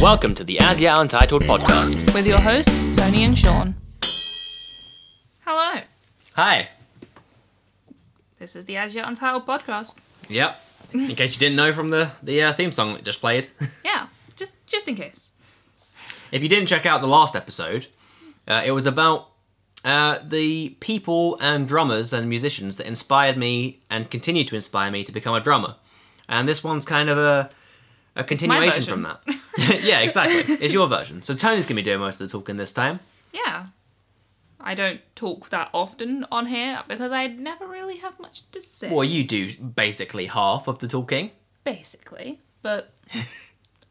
Welcome to the As Yet Untitled podcast with your hosts Tony and Sean. Hello. Hi. This is the As Yet Untitled podcast. Yep. In case you didn't know from the theme song that just played. Yeah. Just in case. If you didn't check out the last episode, it was about the people and drummers and musicians that inspired me and continue to inspire me to become a drummer. And this one's kind of a continuation from that. Yeah, exactly. It's your version. So Tony's going to be doing most of the talking this time. Yeah. I don't talk that often on here because I never really have much to say. Well, you do basically half of the talking. Basically. But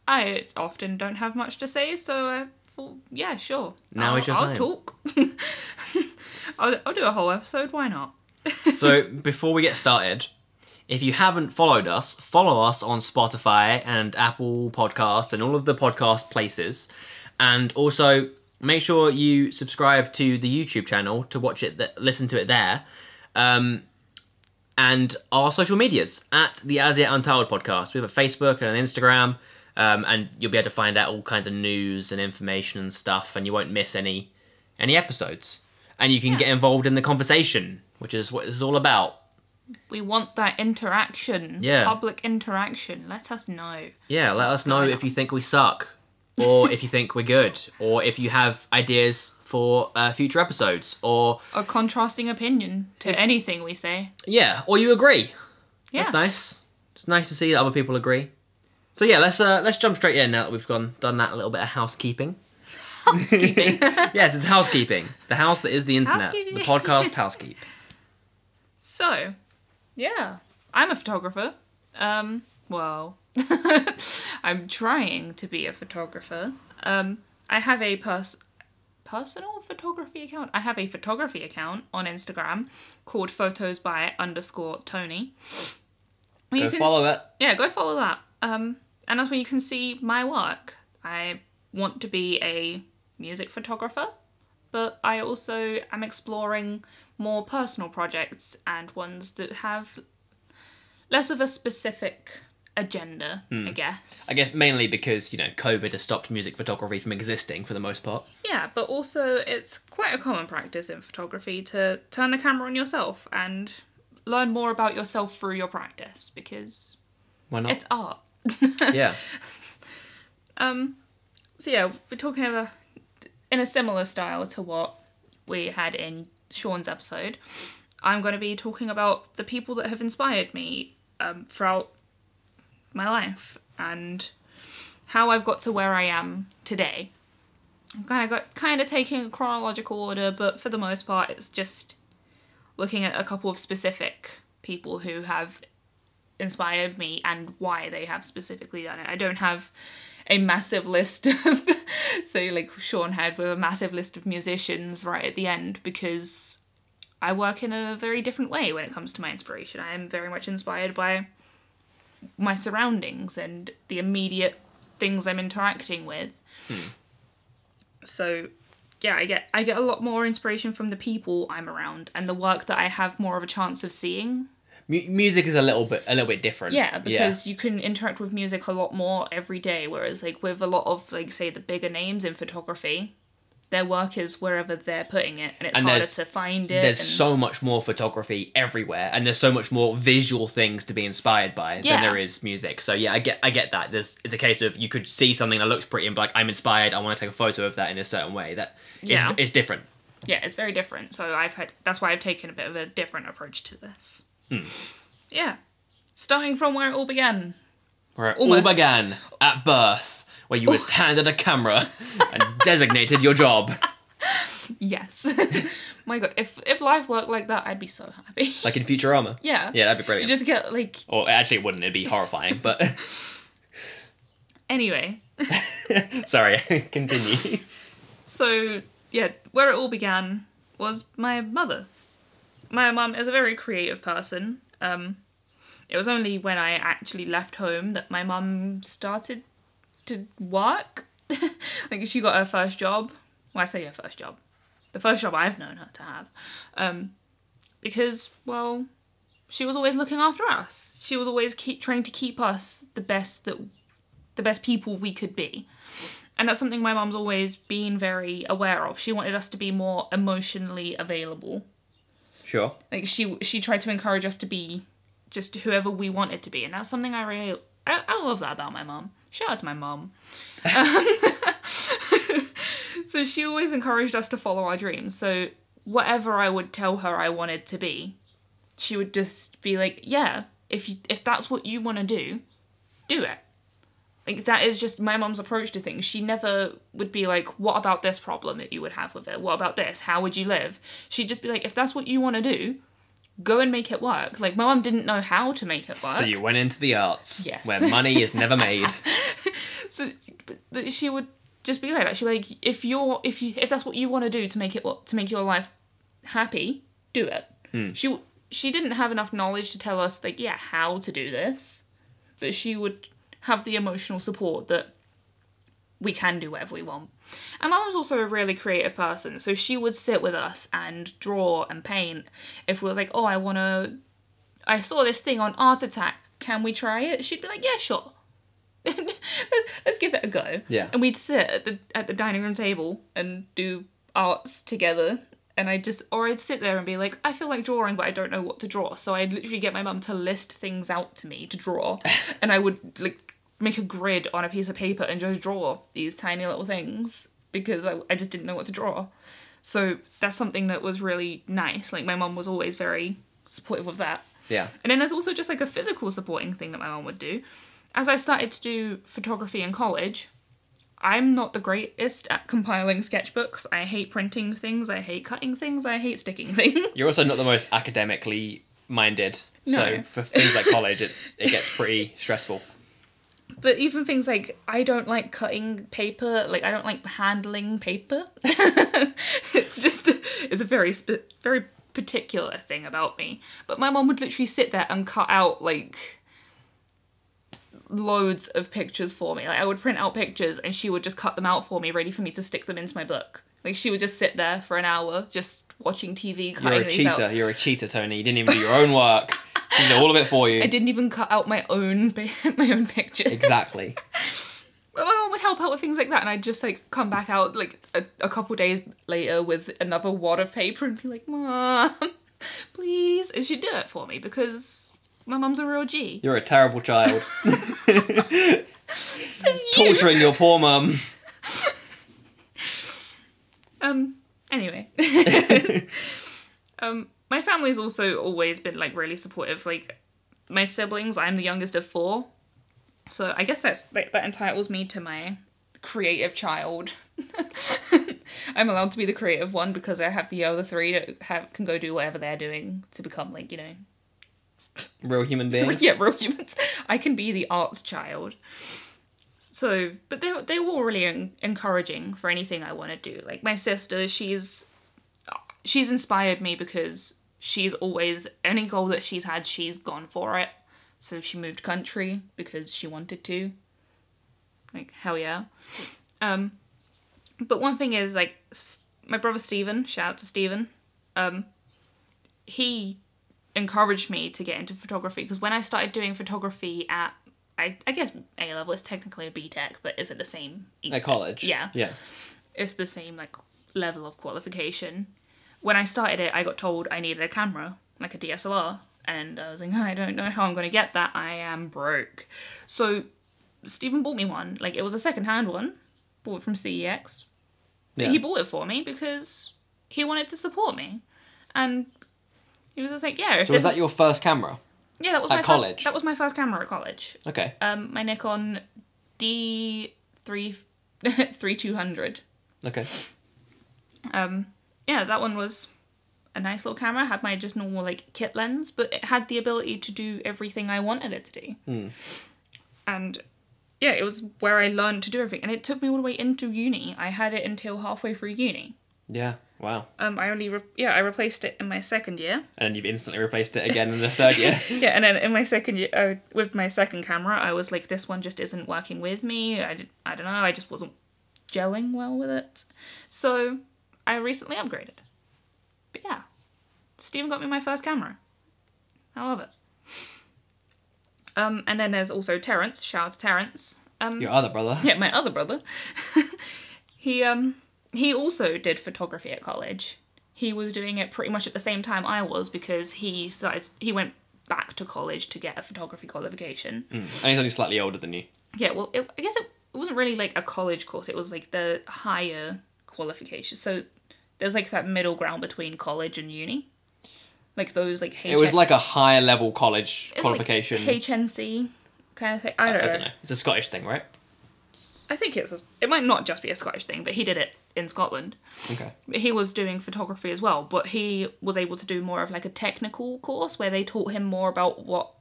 I often don't have much to say, so I thought, yeah, sure. Now it's just I'll talk. I'll do a whole episode. Why not? So before we get started, if you haven't followed us, follow us on Spotify and Apple Podcasts and all of the podcast places. And also, make sure you subscribe to the YouTube channel to watch it, listen to it there. And our social medias, at the As Yet Untitled podcast. We have a Facebook and an Instagram, and you'll be able to find out all kinds of news and information and stuff, and you won't miss any episodes. And you can get involved in the conversation, which is what this is all about. We want that interaction. Yeah. Public interaction. Let us know. Yeah, let us know if you think we suck. Or if you think we're good. Or if you have ideas for future episodes. Or a contrasting opinion to anything we say. Yeah, or you agree. Yeah. That's nice. It's nice to see that other people agree. So yeah, let's jump straight in now that we've done that little bit of housekeeping. Housekeeping? Yes, it's housekeeping. The house that is the internet. The podcast housekeep. So... yeah, I'm a photographer. Well, I'm trying to be a photographer. I have a personal photography account. I have a photography account on Instagram called photosby_Tony. Go follow it. Yeah, go follow that. And that's where you can see my work. I want to be a music photographer, but I also am exploring more personal projects and ones that have less of a specific agenda, I guess. I guess mainly because, you know, COVID has stopped music photography from existing for the most part. Yeah, but also it's quite a common practice in photography to turn the camera on yourself and learn more about yourself through your practice because... why not? It's art. Yeah. So yeah, we're talking about in a similar style to what we had in Sean's episode. I'm going to be talking about the people that have inspired me throughout my life and how I've got to where I am today. I'm kind of taking a chronological order, but for the most part it's just looking at a couple of specific people who have inspired me and why they have specifically done it. I don't have a massive list of, say, like Sean had with a massive list of musicians right at the end, because I work in a very different way when it comes to my inspiration. I am very much inspired by my surroundings and the immediate things I'm interacting with. So, yeah, I get a lot more inspiration from the people I'm around and the work that I have more of a chance of seeing. Music is a little bit different. Yeah, because you can interact with music a lot more every day, whereas like with a lot of, like, say, the bigger names in photography, their work is wherever they're putting it, and it's harder to find it. There's so much more photography everywhere, and there's so much more visual things to be inspired by than there is music. So yeah, I get that. It's a case of you could see something that looks pretty and be like, I'm inspired, I want to take a photo of that in a certain way. That it's different. Yeah, it's very different. So that's why I've taken a bit of a different approach to this. Yeah, starting from where it all began. Where it all began, at birth, where you was handed a camera and designated your job. Yes. My God, if life worked like that, I'd be so happy. Like in Futurama. Yeah. Yeah, that'd be brilliant. You just get like... or actually it wouldn't, it'd be horrifying, but... Anyway. Sorry, continue. So, yeah, where it all began was my mother. My mum is a very creative person. It was only when I actually left home that my mum started to work. Like, she got her first job. Well, I say her first job. The first job I've known her to have. Because, well, she was always looking after us. She was always trying to keep us the best that the best people we could be. And that's something my mum's always been very aware of. She wanted us to be more emotionally available. Sure. Like, she tried to encourage us to be just whoever we wanted to be. And that's something I love that about my mum. Shout out to my mum. So she always encouraged us to follow our dreams. So whatever I would tell her I wanted to be, she would just be like, yeah, if that's what you want to do, do it. Like, that is just my mum's approach to things. She never would be like, what about this problem that you would have with it? What about this? How would you live? She'd just be like, if that's what you want to do, go and make it work. Like, my mum didn't know how to make it work. So you went into the arts. Yes. Where money is never made. So she would just be like that. She'd be like, if that's what you want to do to make it, to make your life happy, do it. Mm. She didn't have enough knowledge to tell us, like, yeah, how to do this, but she would have the emotional support that we can do whatever we want. And Mum was also a really creative person, so she would sit with us and draw and paint. If we was like, oh, I saw this thing on Art Attack, can we try it? She'd be like, yeah, sure. let's give it a go. Yeah. And we'd sit at the dining room table and do arts together. And I'd sit there and be like, I feel like drawing, but I don't know what to draw. So I'd literally get my mum to list things out to me to draw. And I would, like, make a grid on a piece of paper and just draw these tiny little things because I just didn't know what to draw. So that's something that was really nice. Like, my mum was always very supportive of that. Yeah. And then there's also just, like, a physical supporting thing that my mum would do. As I started to do photography in college, I'm not the greatest at compiling sketchbooks. I hate printing things. I hate cutting things. I hate sticking things. You're also not the most academically minded. No. So for things like college, it gets pretty stressful. But even things like, I don't like cutting paper. Like, I don't like handling paper. It's a very particular thing about me. But my mum would literally sit there and cut out, like, loads of pictures for me. Like, I would print out pictures and she would just cut them out for me, ready for me to stick them into my book. Like, she would just sit there for an hour just watching TV, cutting these out. You're a cheater, Tony. You didn't even do your own work. She did all of it for you. I didn't even cut out my own pictures. Exactly. My mum would help out with things like that, and I'd just, like, come back out, like, a couple days later with another wad of paper and be like, Mum, please. And she'd do it for me because my mum's a real G. You're a terrible child. Torturing your poor mum. Anyway. My family's also always been, like, really supportive. Like, my siblings, I'm the youngest of four. So I guess that entitles me to my creative child. I'm allowed to be the creative one because I have the other three that can go do whatever they're doing to become, like, you know, real human beings. Yeah, real humans. I can be the arts child. So, but they were really encouraging for anything I want to do. Like, my sister, she's inspired me because she's always, any goal that she's had, she's gone for it. So she moved country because she wanted to. Like, hell yeah. But one thing is, like, my brother Stephen, shout out to Stephen, he encouraged me to get into photography, because when I started doing photography at, I guess A level, it's technically a BTEC, but isn't the same at college. Yeah, it's the same, like, level of qualification. When I started it, I got told I needed a camera, like a DSLR, and I was like, I don't know how I'm gonna get that. I am broke. So Stephen bought me one. Like, it was a second-hand one, bought it from CEX. Yeah. But he bought it for me because he wanted to support me, and he was just like, yeah. So was that your first camera? Yeah, that was my first. That was my first camera at college. Okay. My Nikon D3200. Okay. Yeah, that one was a nice little camera. Had my just normal, like, kit lens, but it had the ability to do everything I wanted it to do. Mm. And yeah, it was where I learned to do everything, and it took me all the way into uni. I had it until halfway through uni. Yeah. Wow. I replaced it in my second year. And you've instantly replaced it again in the third year. Yeah, and then in my second year, with my second camera, I was like, this one just isn't working with me. I don't know, I just wasn't gelling well with it. So I recently upgraded. But yeah, Stephen got me my first camera. I love it. And then there's also Terrence, shout out to Terrence. Your other brother. Yeah, my other brother. He also did photography at college. He was doing it pretty much at the same time I was, because he went back to college to get a photography qualification. Mm. And he's only slightly older than you. Yeah, well, I guess it wasn't really like a college course. It was like the higher qualification. So there's like that middle ground between college and uni. Like those like HNC. It was like a higher level college qualification. Like HNC kind of thing. I don't know. It's a Scottish thing, right? I think it might not just be a Scottish thing, but he did it in Scotland. Okay. He was doing photography as well, but he was able to do more of like a technical course where they taught him more about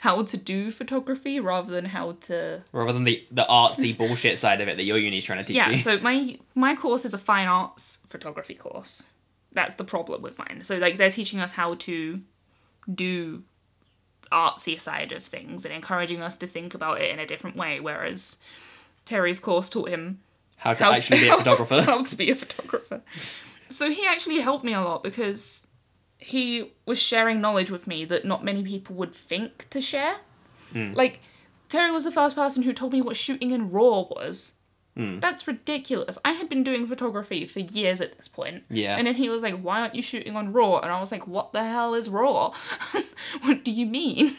how to do photography rather than the artsy bullshit side of it that your uni's trying to teach you. Yeah, so my course is a fine arts photography course. That's the problem with mine. So like they're teaching us how to do artsy side of things and encouraging us to think about it in a different way, whereas Terry's course taught him how to be a photographer. So he actually helped me a lot because he was sharing knowledge with me that not many people would think to share. Mm. Like, Terry was the first person who told me what shooting in RAW was. Mm. That's ridiculous. I had been doing photography for years at this point. Yeah. And then he was like, why aren't you shooting on RAW? And I was like, what the hell is RAW? What do you mean?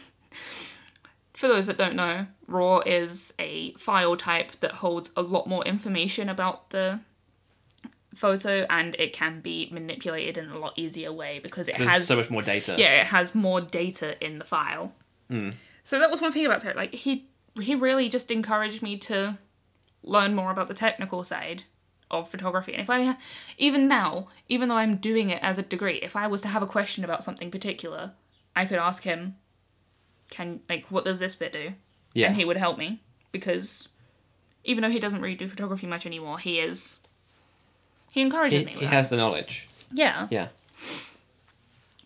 For those that don't know, RAW is a file type that holds a lot more information about the photo, and it can be manipulated in a lot easier way because there's so much more data. Yeah, it has more data in the file. Mm. So that was one thing about Terry. Like, he really just encouraged me to learn more about the technical side of photography. And if I, even now, even though I'm doing it as a degree, if I was to have a question about something particular, I could ask him, what does this bit do? Yeah. And he would help me, because even though he doesn't really do photography much anymore, he encourages me with that. He has the knowledge. Yeah. Yeah.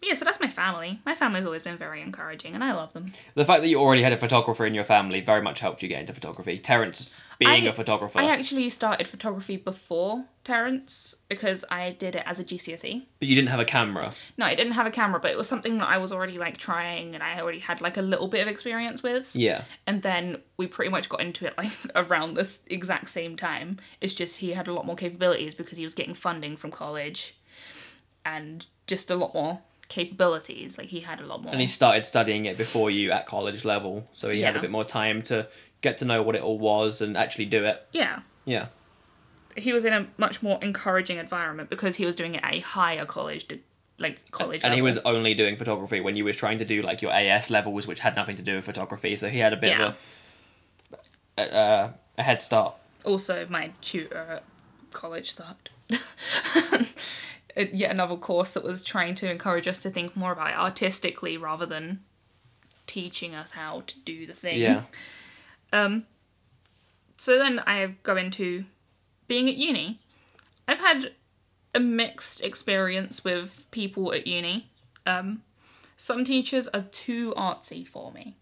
Yeah, so that's my family. My family's always been very encouraging, and I love them. The fact that you already had a photographer in your family very much helped you get into photography. Terrence being a photographer. I actually started photography before Terrence because I did it as a GCSE. But you didn't have a camera? No, I didn't have a camera, but it was something that I was already like trying and I already had like a little bit of experience with. Yeah. And then we pretty much got into it like around this exact same time. It's just he had a lot more capabilities because he was getting funding from college and just a lot more capabilities. Like, he had a lot more, and he started studying it before you at college level, so he had a bit more time to get to know what it all was and actually do it. Yeah He was in a much more encouraging environment because he was doing it at a higher college level. And he was only doing photography when you was trying to do like your AS levels, which had nothing to do with photography, so he had a bit of a head start. Also, my tutor at college started yet another course that was trying to encourage us to think more about it artistically rather than teaching us how to do the thing. Yeah. So then I go into being at uni. I've had a mixed experience with people at uni. Some teachers are too artsy for me.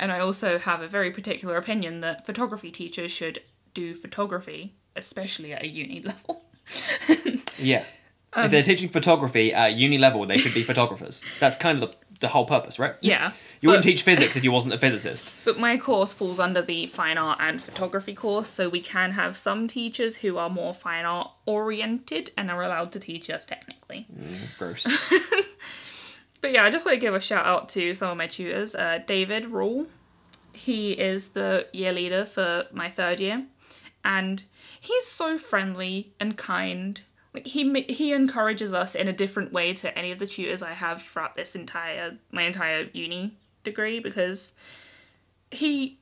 And I also have a very particular opinion that photography teachers should do photography, especially at a uni level. Yeah. If they're teaching photography at uni level, they should be photographers. That's kind of the whole purpose, right? Yeah. You wouldn't teach physics if you wasn't a physicist. But my course falls under the fine art and photography course, so we can have some teachers who are more fine art oriented and are allowed to teach us technically. Gross. But yeah, I just want to give a shout out to some of my tutors. David Rule. He is the year leader for my third year. And he's so friendly and kind. Like, he encourages us in a different way to any of the tutors I have throughout this my entire uni degree, because the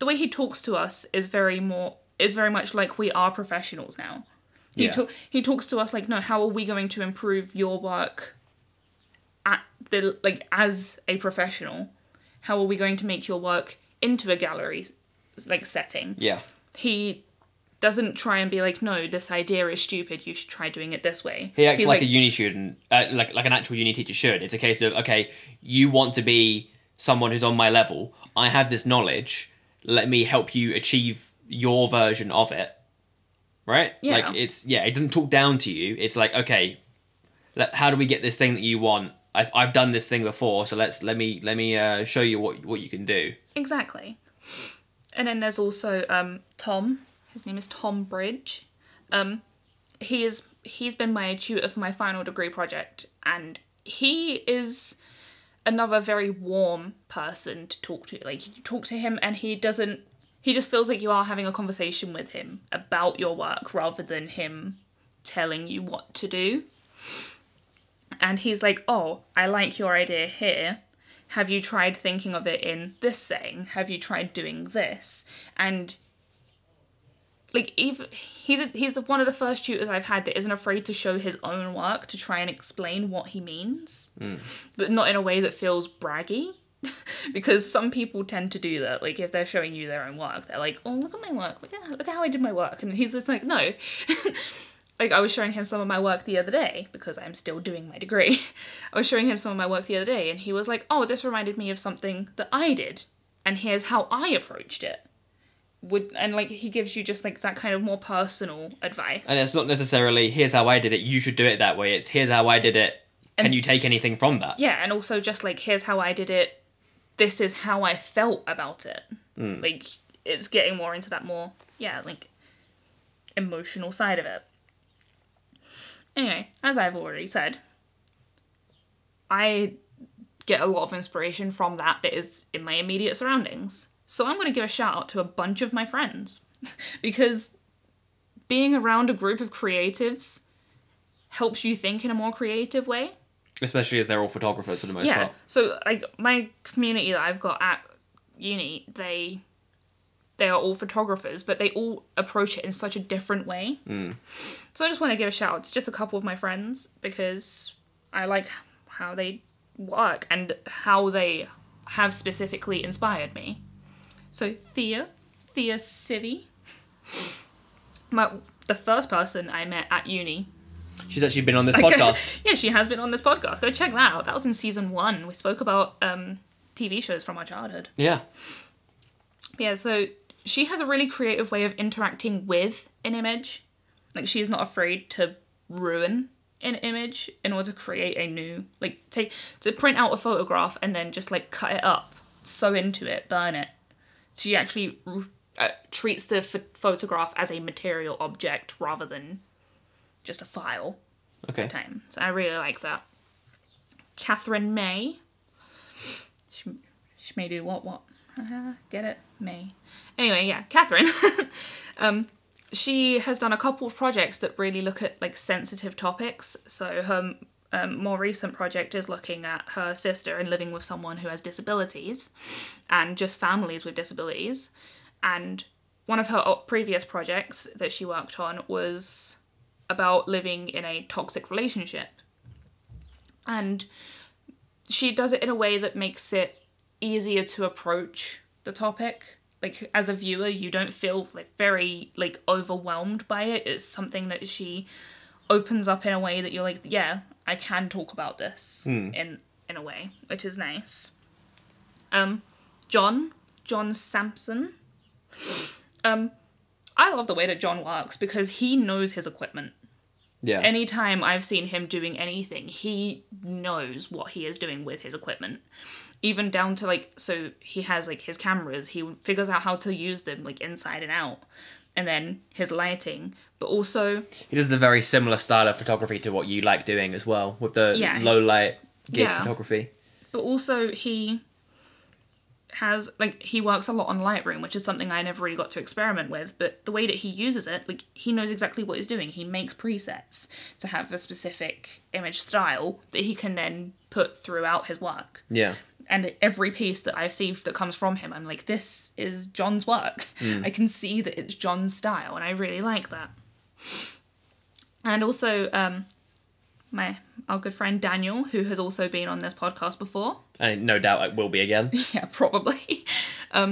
way he talks to us is very much like we are professionals now. He talks to us like, no, how are we going to improve your work as a professional? How are we going to make your work into a gallery setting? Yeah. He doesn't try and be like, no, this idea is stupid, you should try doing it this way. He acts like a uni student, like an actual uni teacher should. It's a case of, okay, you want to be someone who's on my level. I have this knowledge. Let me help you achieve your version of it. Right? Yeah. It doesn't talk down to you. It's like, okay, how do we get this thing that you want? I've done this thing before, so let me show you what you can do. Exactly. And then there's also Tom. His name is Tom Bridge. He's been my tutor for my final degree project, and he is another very warm person to talk to. Like, you talk to him and he just feels like you are having a conversation with him about your work rather than him telling you what to do. And he's like, oh, I like your idea here. Have you tried thinking of it in this setting? Have you tried doing this? And like, even he's one of the first tutors I've had that isn't afraid to show his own work to try and explain what he means, but not in a way that feels braggy, because some people tend to do that. Like, if they're showing you their own work, they're like, oh, look at my work, look at how I did my work, and he's just like, no. Like, I was showing him some of my work the other day, because I'm still doing my degree. I was showing him some of my work the other day, and he was like, oh, this reminded me of something that I did, and here's how I approached it. And, like, he gives you just, like, that kind of more personal advice. And it's not necessarily, here's how I did it, you should do it that way. It's, here's how I did it, can you take anything from that? Yeah, and also just, like, here's how I did it, this is how I felt about it. Mm. Like, it's getting more into that more, yeah, like, emotional side of it. Anyway, as I've already said, I get a lot of inspiration from that is in my immediate surroundings. So I'm going to give a shout out to a bunch of my friends, because being around a group of creatives helps you think in a more creative way. Especially as they're all photographers for the most part. Yeah, so like my community that I've got at uni, they are all photographers, but they all approach it in such a different way. Mm. So I just want to give a shout out to just a couple of my friends, because I like how they work and how they have specifically inspired me. So Thea Civi, the first person I met at uni. She's actually been on this podcast. Yeah, she has been on this podcast. Go check that out. That was in season 1. We spoke about TV shows from our childhood. Yeah. Yeah, so she has a really creative way of interacting with an image. Like, she's not afraid to ruin an image in order to create a new, like, to print out a photograph and then just, like, cut it up, sew into it, burn it. She actually treats the photograph as a material object rather than just a file. Okay. At the time. So I really like that. Catherine May. She may do what? Get it? May. Anyway, yeah, Catherine. She has done a couple of projects that really look at, like, sensitive topics. So her more recent project is looking at her sister and living with someone who has disabilities, and just families with disabilities. And one of her previous projects that she worked on was about living in a toxic relationship. And she does it in a way that makes it easier to approach the topic. Like, as a viewer, you don't feel like very, like, overwhelmed by it. It's something that she opens up in a way that you're like, yeah, I can talk about this in a way, which is nice. John Sampson. I love the way that John works, because he knows his equipment. Yeah. Anytime I've seen him doing anything, he knows what he is doing with his equipment. Even down to, like, so he has, like, his cameras. He figures out how to use them, like, inside and out. And then his lighting. But also, he does a very similar style of photography to what you like doing as well, with the low-light gig photography. But also, he has, like, he works a lot on Lightroom, which is something I never really got to experiment with. But the way that he uses it, like, he knows exactly what he's doing. He makes presets to have a specific image style that he can then put throughout his work. Yeah. And every piece that I see that comes from him, I'm like, this is John's work. Mm. I can see that it's John's style, and I really like that. And also, our good friend Daniel, who has also been on this podcast before. And no doubt it will be again. Yeah, probably. A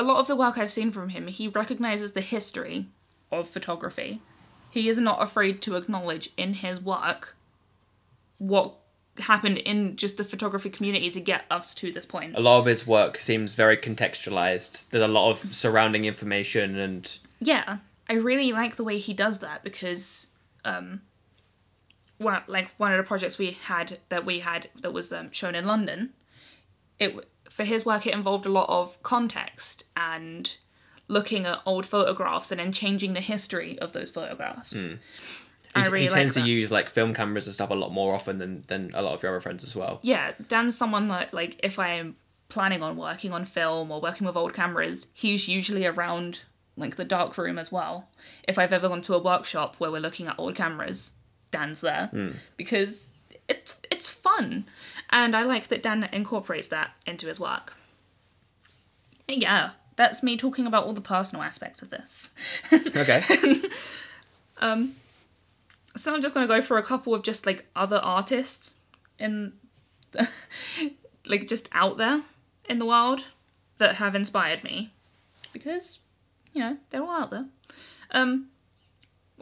lot of the work I've seen from him, he recognises the history of photography. He is not afraid to acknowledge in his work what happened in just the photography community to get us to this point. A lot of his work seems very contextualized. There's a lot of surrounding information and... Yeah, I really like the way he does that, because one of the projects we had that was shown in London, it, for his work, it involved a lot of context and looking at old photographs and then changing the history of those photographs. Mm. He tends to use like film cameras and stuff a lot more often than a lot of your other friends as well. Yeah, Dan's someone that, like, if I'm planning on working on film or working with old cameras, he's usually around like the dark room as well. If I've ever gone to a workshop where we're looking at old cameras, Dan's there because it's fun. And I like that Dan incorporates that into his work. Yeah, that's me talking about all the personal aspects of this. Okay. So I'm just going to go for a couple of just, like, other artists in, like, just out there in the world that have inspired me. Because, you know, they're all out there. One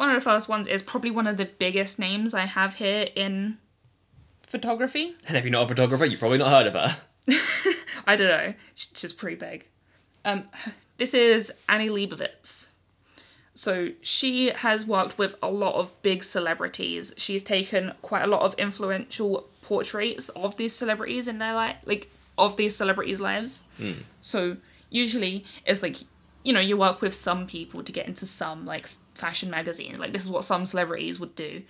of the first ones is probably one of the biggest names I have here in photography. And if you're not a photographer, you've probably not heard of her. I don't know. She's pretty big. This is Annie Leibovitz. So she has worked with a lot of big celebrities. She's taken quite a lot of influential portraits of these celebrities in their life, like of these celebrities' lives. Mm. So usually it's like, you know, you work with some people to get into some like fashion magazines. Like this is what some celebrities would do.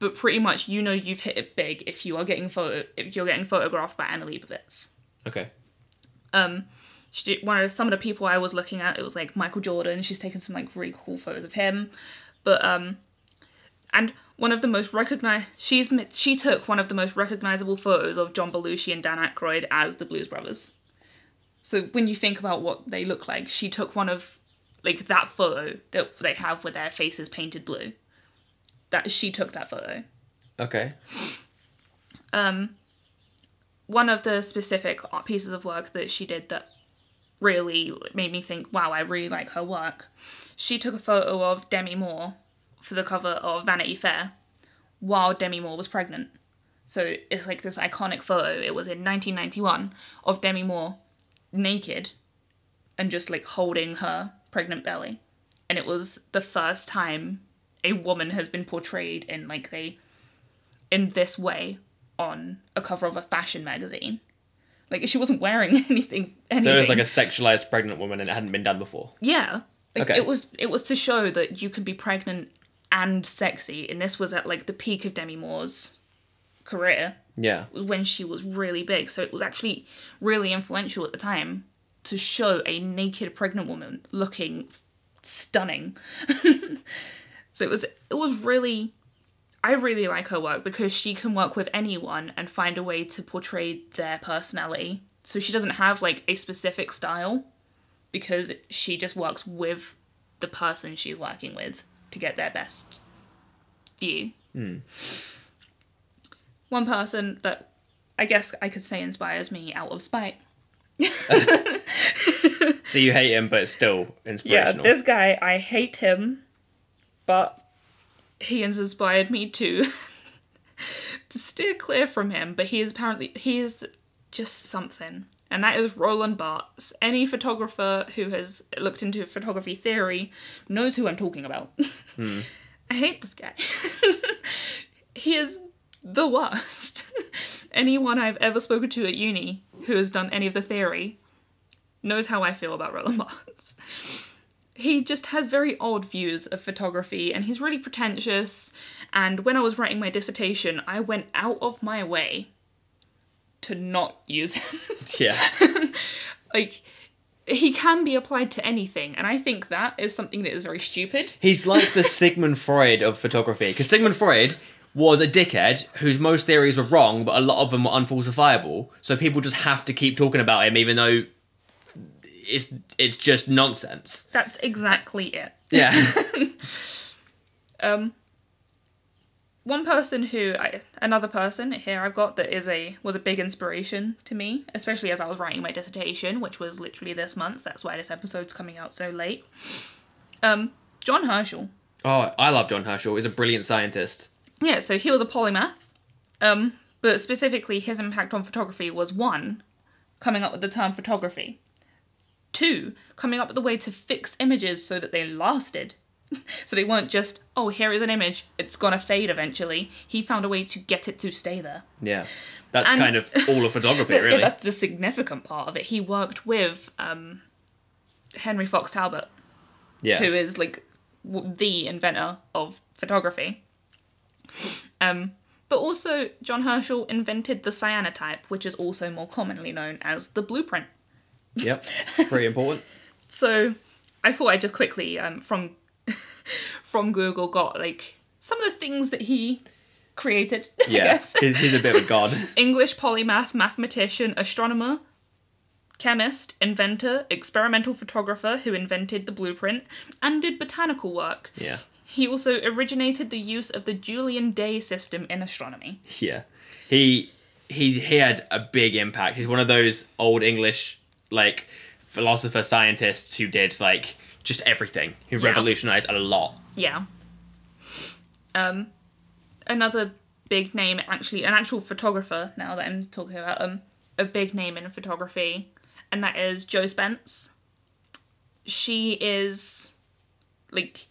But pretty much, you know, you've hit it big if you are getting photographed by Anna Leibovitz. Okay. Some of the people I was looking at, it was like Michael Jordan. She's taken some like really cool photos of him, but and one of the most recognized, she took one of the most recognizable photos of John Belushi and Dan Aykroyd as the Blues Brothers. So when you think about what they look like, she took one of like that photo that they have with their faces painted blue. That she took that photo. Okay. One of the specific art pieces of work that she did that really made me think, wow, I really like her work. She took a photo of Demi Moore for the cover of Vanity Fair while Demi Moore was pregnant. So it's like this iconic photo. It was in 1991 of Demi Moore naked and just like holding her pregnant belly. And it was the first time a woman has been portrayed in like in this way on a cover of a fashion magazine. Like, she wasn't wearing anything. So it was like a sexualized pregnant woman and it hadn't been done before. Yeah. Like, okay. It was to show that you can be pregnant and sexy, and this was at, like, the peak of Demi Moore's career. Yeah. It was when she was really big, so it was actually really influential at the time to show a naked pregnant woman looking stunning. So it was really... I really like her work because she can work with anyone and find a way to portray their personality. So she doesn't have, like, a specific style because she just works with the person she's working with to get their best view. Mm. One person that I guess I could say inspires me out of spite. So you hate him, but it's still inspirational. Yeah, this guy, I hate him, but... he has inspired me to steer clear from him, but he is just something. And that is Roland Barthes. Any photographer who has looked into photography theory knows who I'm talking about. Mm. I hate this guy. He is the worst. Anyone I've ever spoken to at uni who has done any of the theory knows how I feel about Roland Barthes. He just has very odd views of photography and he's really pretentious. And when I was writing my dissertation, I went out of my way to not use him. Yeah. Like, he can be applied to anything. And I think that is something that is very stupid. He's like the Sigmund Freud of photography. Because Sigmund Freud was a dickhead whose most theories were wrong, but a lot of them were unfalsifiable. So people just have to keep talking about him, even though... It's just nonsense. That's exactly it. Yeah. Another person here I've got that was a big inspiration to me, especially as I was writing my dissertation, which was literally this month. That's why this episode's coming out so late. John Herschel. Oh, I love John Herschel. He's a brilliant scientist. Yeah, so he was a polymath. But specifically his impact on photography was 1, coming up with the term photography. 2, coming up with a way to fix images so that they lasted. So they weren't just, oh, here is an image, it's gonna fade eventually. He found a way to get it to stay there. Yeah, that's kind of all of photography, really. That's the significant part of it. He worked with Henry Fox Talbot, who is like the inventor of photography. But also, John Herschel invented the cyanotype, which is also more commonly known as the blueprint. Yep, pretty important. So I thought I just quickly, from Google, got like some of the things that he created, I guess. He's a bit of a god. English polymath, mathematician, astronomer, chemist, inventor, experimental photographer who invented the blueprint, and did botanical work. Yeah. He also originated the use of the Julian Day system in astronomy. Yeah. He had a big impact. He's one of those old English, like, philosopher scientists who did, like, just everything. Who revolutionized a lot. Yeah. Another big name, actually, an actual photographer, now that I'm talking about, a big name in photography, and that is Jo Spence. She is, like...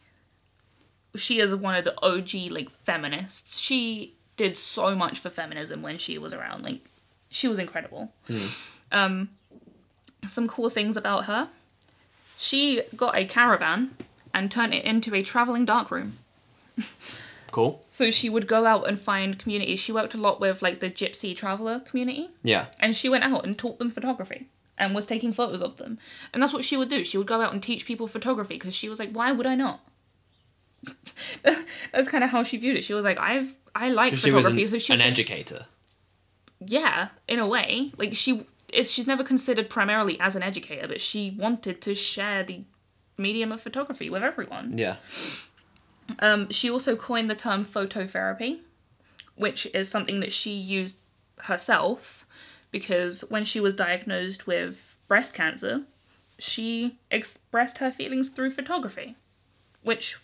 She is one of the OG, like, feminists. She did so much for feminism when she was around. Like, she was incredible. Some cool things about her. She got a caravan and turned it into a traveling darkroom. Cool. So she would go out and find communities. She worked a lot with, like, the gypsy traveler community. Yeah. And she went out and taught them photography and was taking photos of them. And that's what she would do. She would go out and teach people photography because she was like, why would I not? That's kind of how she viewed it. She was like, I like photography, so she was an educator. Yeah, in a way, like she's never considered primarily as an educator, but she wanted to share the medium of photography with everyone. Yeah. She also coined the term phototherapy, which is something that she used herself because when she was diagnosed with breast cancer, she expressed her feelings through photography, which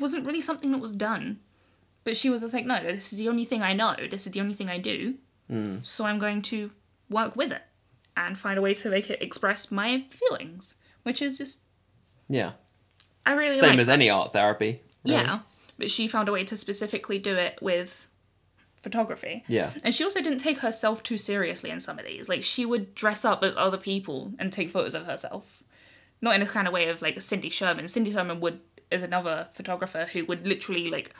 wasn't really something that was done, but she was just like, no, this is the only thing I know, this is the only thing I do, so I'm going to work with it and find a way to make it express my feelings, which is just I really like same as any art therapy, really. Yeah, but she found a way to specifically do it with photography. Yeah. And she also didn't take herself too seriously in some of these. Like, she would dress up as other people and take photos of herself, not in a kind of way of like Cindy Sherman. Cindy Sherman is another photographer who would literally, like,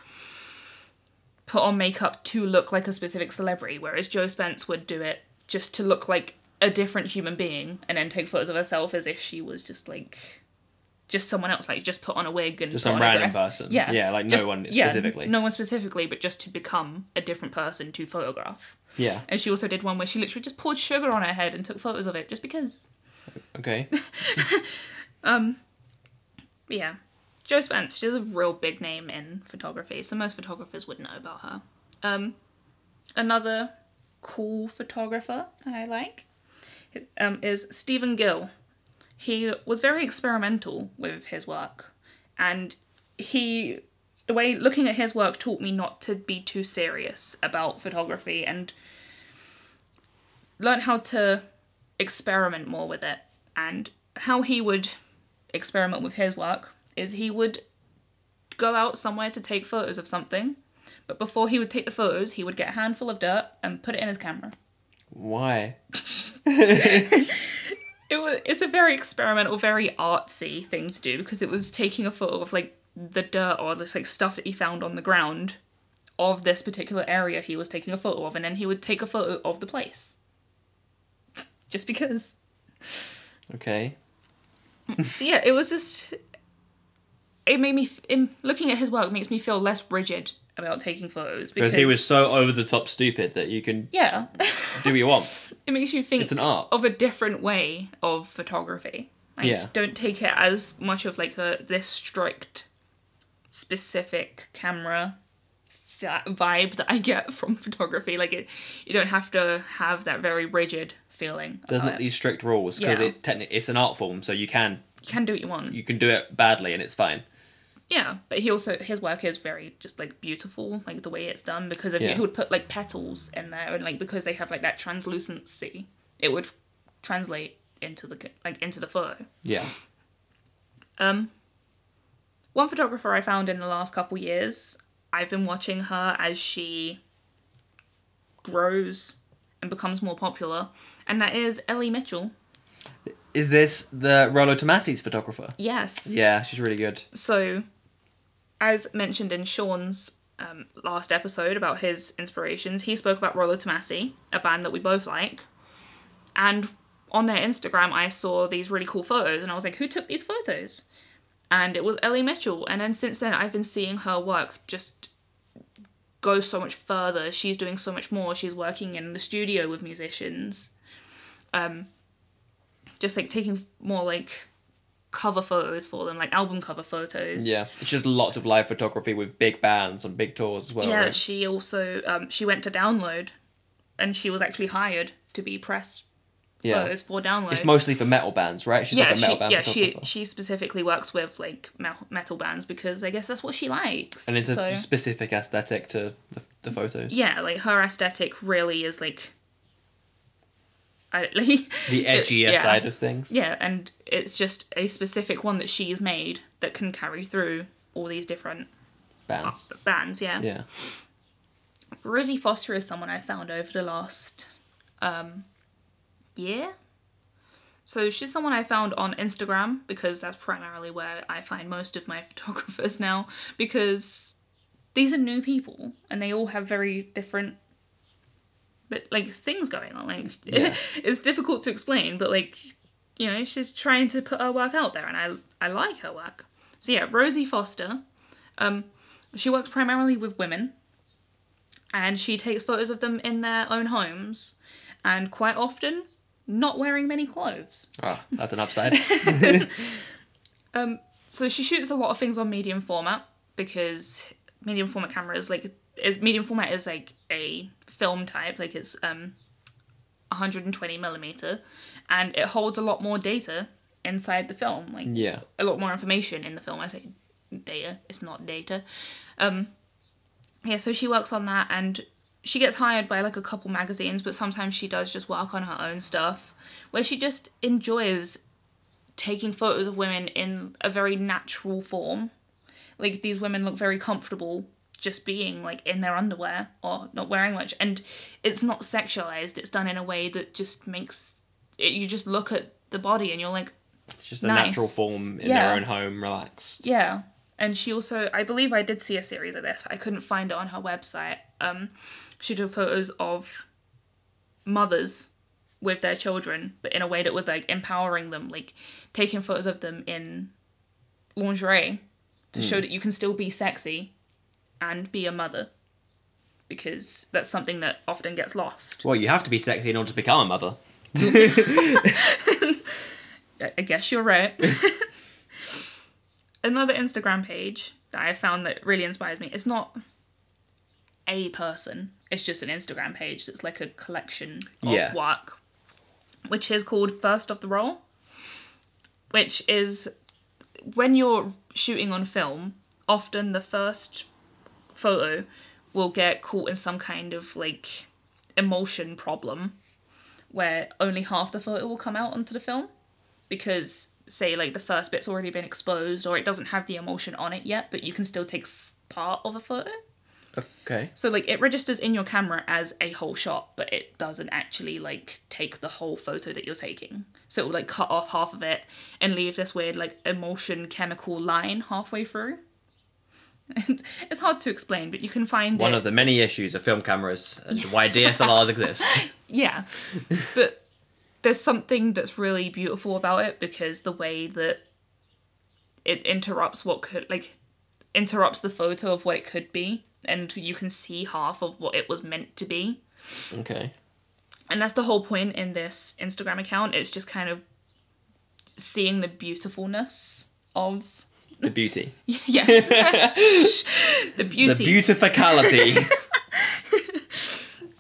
put on makeup to look like a specific celebrity, whereas Jo Spence would do it just to look like a different human being and then take photos of herself as if she was just, like, just someone else, like, just put on a wig and just some random person. Yeah. Yeah, like, just, no one specifically. Yeah, no one specifically, but just to become a different person to photograph. Yeah. And she also did one where she literally just poured sugar on her head and took photos of it just because. Okay. Yeah. Jo Spence, she's a real big name in photography, so most photographers would know about her. Another cool photographer I like is Stephen Gill. He was very experimental with his work, and the way looking at his work taught me not to be too serious about photography and learn how to experiment more with it. And how he would experiment with his work is he would go out somewhere to take photos of something, but before he would take the photos, he would get a handful of dirt and put it in his camera. Why? It's a very experimental, very artsy thing to do, because it was taking a photo of, like, the dirt or this, like, stuff that he found on the ground of this particular area he was taking a photo of, and then he would take a photo of the place. Just because. Okay. Yeah, it was just... It made me, looking at his work makes me feel less rigid about taking photos. Because he was so over-the-top stupid that you can do what you want. It makes you think it's an art. Of a different way of photography. Like, don't take it as much of, like, this strict, specific camera vibe that I get from photography. Like, you don't have to have that very rigid feeling. There's not these strict rules, because it's an art form, so you can do what you want. You can do it badly, and it's fine. Yeah, but his work is very just, like, beautiful, like, the way it's done, because if he would put, like, petals in there, and, like, because they have, like, that translucency, it would translate into the photo. Yeah. One photographer I found in the last couple years, I've been watching her as she grows and becomes more popular, and that is Ellie Mitchell. Is this the Rolo Tomasi's photographer? Yes. Yeah, she's really good. So, as mentioned in Sean's last episode about his inspirations, he spoke about Rolo Tomasi, a band that we both like, and on their Instagram I saw these really cool photos, and I was like, who took these photos? And it was Ellie Mitchell, and then since then I've been seeing her work just go so much further. She's doing so much more. She's working in the studio with musicians, just like taking more like cover photos for them, like album cover photos. Yeah, it's just lots of live photography with big bands on big tours as well. Yeah, right? She also she went to Download, and she was actually hired to be press photos for Download. It's mostly for metal bands, right? She's like a metal band photographer. She specifically works with like metal bands because I guess that's what she likes. And it's a specific aesthetic to the photos. Yeah, like her aesthetic really is like the edgier side of things. Yeah, and it's just a specific one that she's made that can carry through all these different bands. Yeah. Rosie Foster is someone I found over the last year. So she's someone I found on Instagram because that's primarily where I find most of my photographers now, because these are new people and they all have very different things going on. It's difficult to explain, but she's trying to put her work out there, and I like her work. So yeah, Rosie Foster, she works primarily with women, and she takes photos of them in their own homes, and quite often not wearing many clothes. Oh, that's an upside. So she shoots a lot of things on medium format, because medium format cameras is like a film type, like it's 120 millimeter, and it holds a lot more data inside the film, a lot more information in the film. I say data, it's not data. So she works on that, and she gets hired by like a couple magazines, but sometimes she does just work on her own stuff where she just enjoys taking photos of women in a very natural form. Like, these women look very comfortable just being like in their underwear or not wearing much, and it's not sexualized. It's done in a way that just makes it, you just look at the body and you're like, it's just nice. A natural form in their own home, relaxed. Yeah. And she also, I believe I did see a series of this, but I couldn't find it on her website. She took photos of mothers with their children, but in a way that was like empowering them, like taking photos of them in lingerie to show that you can still be sexy and be a mother, because that's something that often gets lost. Well, you have to be sexy in order to become a mother. I guess you're right. Another Instagram page that I found that really inspires me, it's not a person, it's just an Instagram page that's like a collection of work, which is called First of the Roll, which is when you're shooting on film, often the first photo will get caught in some kind of like emulsion problem where only half the photo will come out onto the film, because say like the first bit's already been exposed or it doesn't have the emulsion on it yet, but you can still take part of a photo. Okay. So like it registers in your camera as a whole shot, but it doesn't actually like take the whole photo that you're taking. So it will like cut off half of it and leave this weird like emulsion chemical line halfway through. It's hard to explain, but you can find one of the many issues of film cameras and why DSLRs exist. Yeah, but there's something that's really beautiful about it, because the way that it interrupts what could interrupts the photo of what it could be, and you can see half of what it was meant to be. Okay. And that's the whole point in this Instagram account. It's just kind of seeing the beautifulness of the beauty. Yes. The beauty. The beautificality.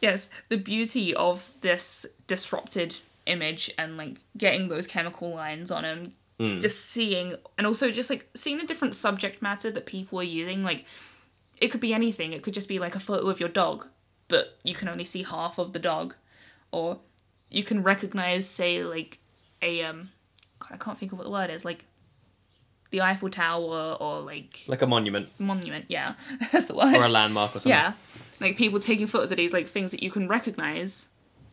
Yes, the beauty of this disrupted image, and like getting those chemical lines on them, just seeing, and also just like seeing the different subject matter that people are using. Like, it could be anything. It could just be like a photo of your dog, but you can only see half of the dog, or you can recognize, say, like a God, I can't think of what the word is, like the Eiffel Tower or like a monument. Monument, yeah, that's the word. Or a landmark or something. Yeah, like people taking photos of these like things that you can recognize,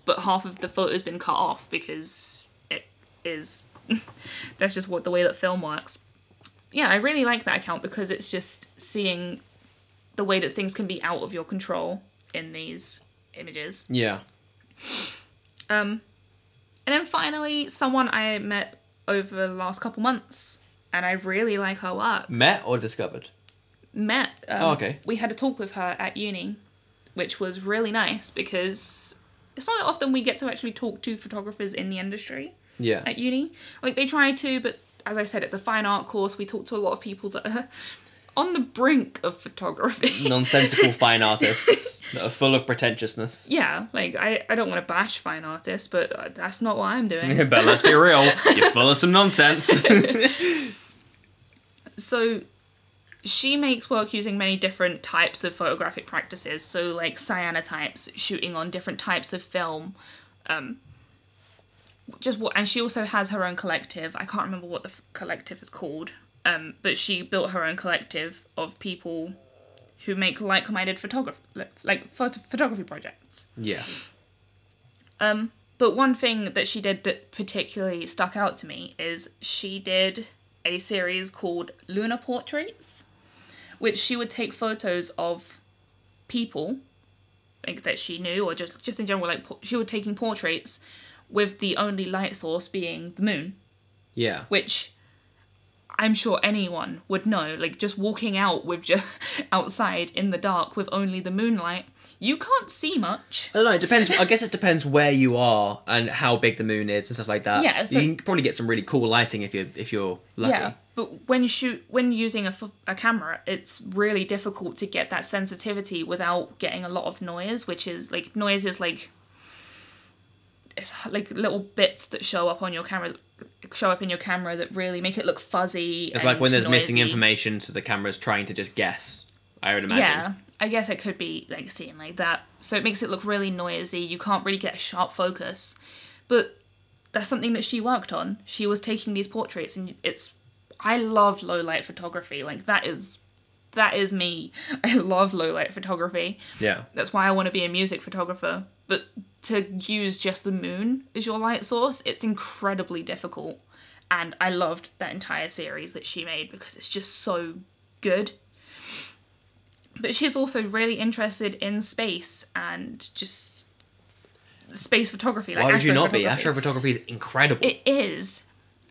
but half of the photo's been cut off because it is. That's just what the way that film works. Yeah, I really like that account because it's just seeing the way that things can be out of your control in these images. Yeah. And then finally, someone I met over the last couple months, and I really like her work. Met or discovered? Met. Oh, okay. We had a talk with her at uni, which was really nice because it's not that often we get to actually talk to photographers in the industry. Yeah. At uni. Like, they try to, but as I said, it's a fine art course. We talk to a lot of people that are on the brink of photography. Nonsensical fine artists that are full of pretentiousness. Yeah, like, I don't want to bash fine artists, but that's not what I'm doing. Yeah, but let's be real, you're full of some nonsense. So, she makes work using many different types of photographic practices. So, like, cyanotypes, shooting on different types of film, and she also has her own collective. I can't remember what the collective is called, but she built her own collective of people who make like-minded photography projects. Yeah. But one thing that she did that particularly stuck out to me is she did a series called Lunar Portraits, which she would take photos of people like that she knew, or just in general, like she was taking portraits with the only light source being the moon. Yeah. Which I'm sure anyone would know. Like, just walking out with just outside in the dark with only the moonlight, you can't see much. I don't know, it depends. I guess it depends where you are and how big the moon is and stuff like that. Yeah. So, you can probably get some really cool lighting if you're lucky. Yeah, but when using a camera, it's really difficult to get that sensitivity without getting a lot of noise, which is, like, noise is, like... It's like little bits that show up in your camera that really make it look fuzzy. It's like when there's noisy, missing information, so the camera's trying to just guess, I would imagine. Yeah, I guess it could be like seen like that. So it makes it look really noisy. You can't really get a sharp focus. But that's something that she worked on. She was taking these portraits, and I love low light photography. Like, that is me. I love low light photography. Yeah. That's why I want to be a music photographer. But to use just the moon as your light source, it's incredibly difficult. And I loved that entire series that she made because it's just so good. But she's also really interested in space and just space photography. Like, why would you not be? Astrophotography is incredible. It is.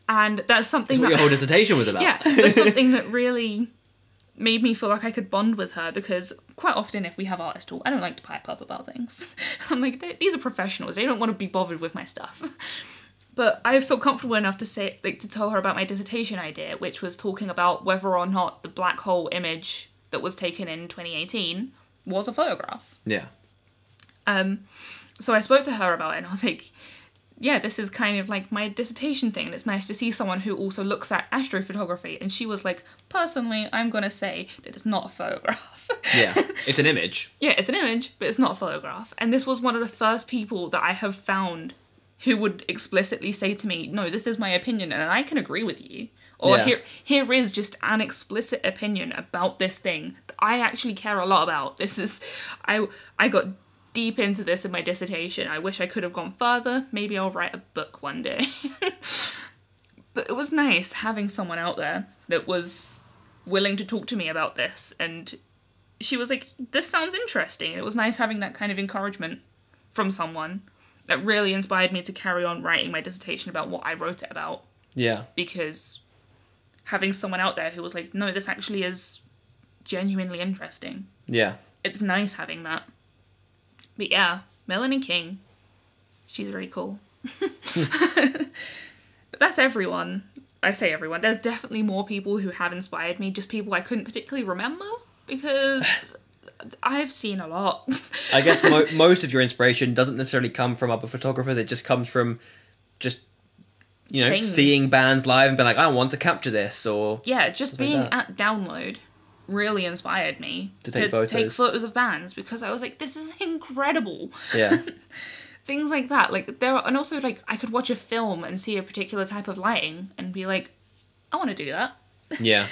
And that's something that's what your whole dissertation was about. Yeah, that's something that really made me feel like I could bond with her, because quite often if we have artist talk, I don't like to pipe up about things. I'm like, these are professionals. They don't want to be bothered with my stuff. But I feel comfortable enough to say, like, to tell her about my dissertation idea, which was talking about whether or not the black hole image that was taken in 2018 was a photograph. Yeah. So I spoke to her about it, and I was like, yeah, this is kind of like my dissertation thing, and it's nice to see someone who also looks at astrophotography. And she was like, personally, I'm going to say that it's not a photograph. Yeah, it's an image. Yeah, it's an image, but it's not a photograph. And this was one of the first people that I have found who would explicitly say to me, no, this is my opinion, and I can agree with you. Or yeah. Here is just an explicit opinion about this thing that I actually care a lot about. This is... I got deep into this in my dissertation. I wish I could have gone further. Maybe I'll write a book one day. But it was nice having someone out there that was willing to talk to me about this. And she was like, this sounds interesting. It was nice having that kind of encouragement from someone that really inspired me to carry on writing my dissertation about what I wrote it about. Yeah. Because having someone out there who was like, no, this actually is genuinely interesting. Yeah. It's nice having that. But yeah, Melanie King, she's really cool. But that's everyone. I say everyone. There's definitely more people who have inspired me, just people I couldn't particularly remember because I've seen a lot. I guess most of your inspiration doesn't necessarily come from other photographers. It just comes from just, you know, seeing bands live and being like, I want to capture this, or... Yeah, just being like at Download really inspired me to take photos of bands, because I was like, this is incredible. Yeah. Things like that. Like, there are, and also, like, I could watch a film and see a particular type of lighting and be like, I want to do that. Yeah.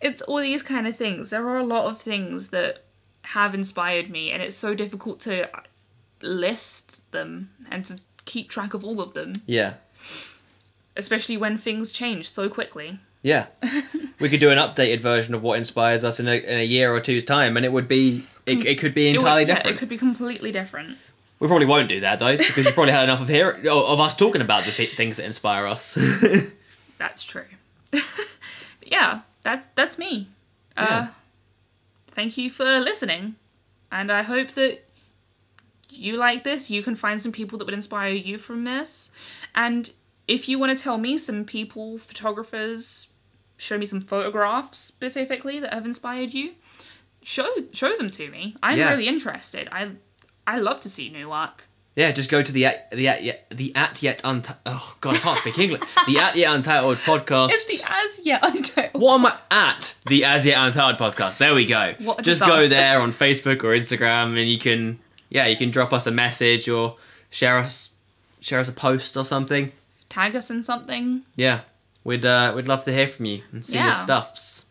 It's all these kind of things. There are a lot of things that have inspired me, and it's so difficult to list them and to keep track of all of them. Yeah. Especially when things change so quickly. Yeah. We could do an updated version of what inspires us in a year or two's time, and it would be... It could be entirely different. It could be completely different. We probably won't do that, though, because you've probably had enough of us talking about the things that inspire us. That's true. Yeah, that's me. Yeah. Thank you for listening, and I hope that you like this. You can find some people that would inspire you from this, and if you want to tell me some people, photographers, show me some photographs specifically that have inspired you, show them to me. I'm really interested. I love to see new work. Yeah, just go to the oh god, I can't speak English. The At Yet Untitled podcast. It's the As Yet Untitled. What am I at? The As Yet Untitled podcast. There we go. What a just disaster. Go there on Facebook or Instagram, and you can drop us a message or share us a post or something. Tag us in something. Yeah, we'd love to hear from you and see your stuffs.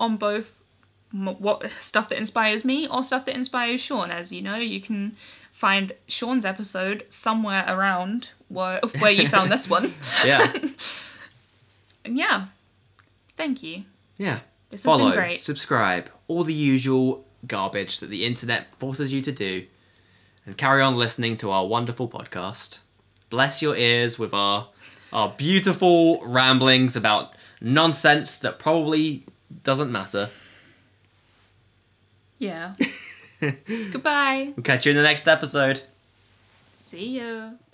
On both. What stuff that inspires me or stuff that inspires Sean. As you know, you can find Sean's episode somewhere around where you found this one. Yeah. And yeah, thank you. Yeah. This has been great. Subscribe, all the usual garbage that the internet forces you to do, and carry on listening to our wonderful podcast. Bless your ears with our beautiful ramblings about nonsense that probably doesn't matter. Yeah. Goodbye. We'll catch you in the next episode. See ya.